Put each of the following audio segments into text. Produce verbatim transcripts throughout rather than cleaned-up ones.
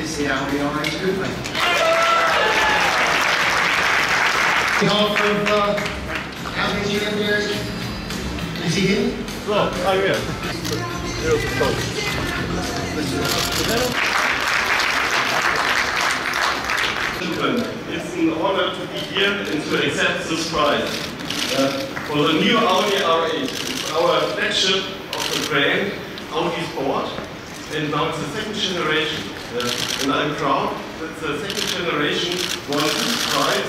is the Audi R eight coupé. The half of uh, Audi G M B H, is he here? No, oh yeah. There's a coach. It's an honor to be here and to accept this prize uh, for the new Audi R eight. It's our flagship of the brand Audi Sport. And now it's the second generation, uh, and I'm proud that the second generation won this prize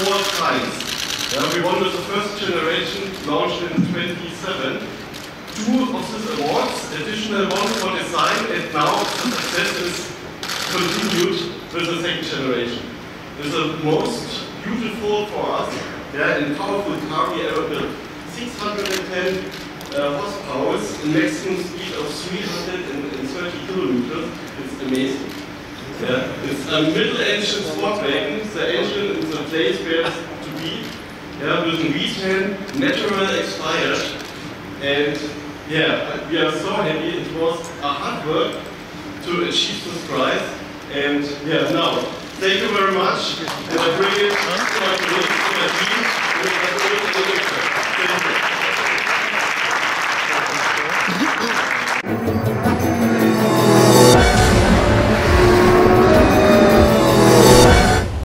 four times. Uh, we won with the first generation, launched in twenty-seven, two of these awards, additional one for design, and now the success is continued with the second generation. It's the most beautiful for us, yeah, and powerful car we ever built. six hundred ten Uh, horsepower, maximum speed of three hundred thirty kilometers. It's amazing. Yeah. It's a middle-engine sport wagon. The engine is the place where it's to be. Yeah, with a V ten, natural expired, and yeah, we are so happy. It was a hard work to achieve this prize, and yeah, now thank you very much, and I bring it to my colleagues, to my team.